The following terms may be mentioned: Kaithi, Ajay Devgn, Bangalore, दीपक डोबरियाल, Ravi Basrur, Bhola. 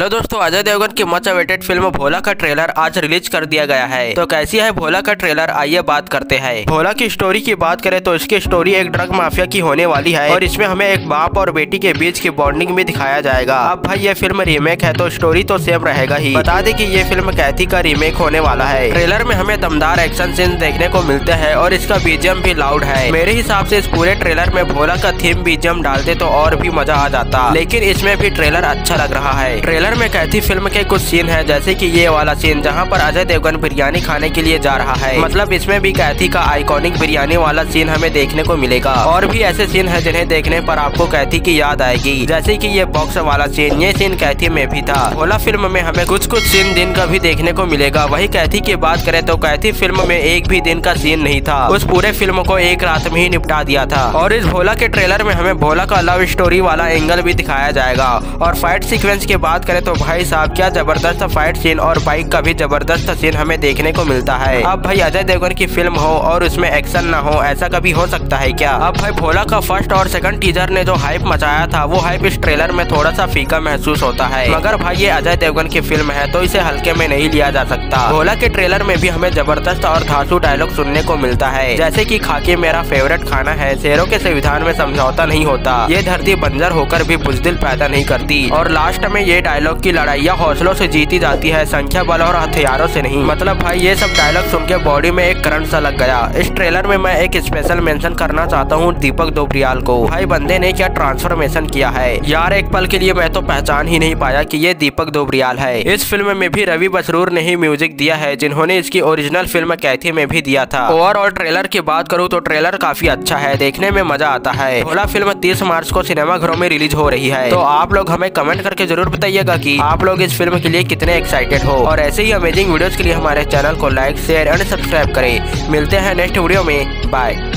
Hello दोस्तों, अजय देवगन की much awaited film भोला का ट्रेलर आज रिलीज कर दिया गया है। तो कैसी है भोला का ट्रेलर, आइए बात करते हैं। भोला की स्टोरी की बात करें तो इसकी स्टोरी एक ड्रग माफिया की होने वाली है और इसमें हमें एक बाप और बेटी के बीच की बॉन्डिंग भी दिखाया जाएगा। अब भाई ये फिल्म रीमेक है तो स्टोरी तो सेम रहेगा ही। बता दें कि ये फिल्म कैथी का रीमेक होने वाला है। ट्रेलर में हमें दमदार एक्शन सीन देखने को मिलते हैं और इसका बीजीएम भी लाउड है। मेरे हिसाब से इस पूरे ट्रेलर में भोला का थीम बीजीएम डालते तो और भी मजा आ जाता, लेकिन इसमें भी ट्रेलर अच्छा लग रहा है। ट्रेलर में कैथी फिल्म के कुछ सीन है, जैसे कि ये वाला सीन जहां पर अजय देवगन बिरयानी खाने के लिए जा रहा है। मतलब इसमें भी कैथी का आइकॉनिक बिरयानी वाला सीन हमें देखने को मिलेगा। और भी ऐसे सीन है जिन्हें देखने पर आपको कैथी की याद आएगी, जैसे कि ये बॉक्स वाला सीन। ये सीन कैथी में भी था। भोला फिल्म में हमें कुछ सीन दिन का भी देखने को मिलेगा। वही कैथी की बात करे तो कैथी फिल्म में एक भी दिन का सीन नहीं था, उस पूरे फिल्म को एक रात में ही निपटा दिया था। और इस भोला के ट्रेलर में हमें भोला का लव स्टोरी वाला एंगल भी दिखाया जाएगा। और फाइट सीक्वेंस के बात करें तो भाई साहब क्या जबरदस्त फाइट सीन और बाइक का भी जबरदस्त सीन हमें देखने को मिलता है। अब भाई अजय देवगन की फिल्म हो और उसमें एक्शन ना हो, ऐसा कभी हो सकता है क्या? अब भाई भोला का फर्स्ट और सेकंड टीजर ने जो हाइप मचाया था वो हाइप इस ट्रेलर में थोड़ा सा फीका महसूस होता है। मगर भाई ये अजय देवगन की फिल्म है तो इसे हल्के में नहीं लिया जा सकता। भोला के ट्रेलर में भी हमें जबरदस्त और धांसू डायलॉग सुनने को मिलता है, जैसे की खाकी मेरा फेवरेट खाना है, शेरों के संविधान में समझौता नहीं होता, ये धरती बंजर होकर भी बुजदिल पैदा नहीं करती। और लास्ट में ये डायलॉग की लड़ाइया हौसलों से जीती जाती है, संख्या बल और हथियारों से नहीं। मतलब भाई ये सब डायलॉग सुन के बॉडी में एक करंट सा लग गया। इस ट्रेलर में मैं एक स्पेशल मेंशन करना चाहता हूँ दीपक डोबरियाल को। भाई बंदे ने क्या ट्रांसफॉर्मेशन किया है यार, एक पल के लिए मैं तो पहचान ही नहीं पाया कि ये दीपक डोबरियाल है। इस फिल्म में भी रवि बसरूर ने ही म्यूजिक दिया है, जिन्होंने इसकी ओरिजिनल फिल्म कैथी में भी दिया था। ओवरऑल ट्रेलर की बात करूँ तो ट्रेलर काफी अच्छा है, देखने में मजा आता है। भोला फिल्म 30 मार्च को सिनेमाघरों में रिलीज हो रही है, तो आप लोग हमें कमेंट करके जरूर बताइएगा कि आप लोग इस फिल्म के लिए कितने एक्साइटेड हो। और ऐसे ही अमेजिंग वीडियोस के लिए हमारे चैनल को लाइक, शेयर एंड सब्सक्राइब करें। मिलते हैं नेक्स्ट वीडियो में, बाय।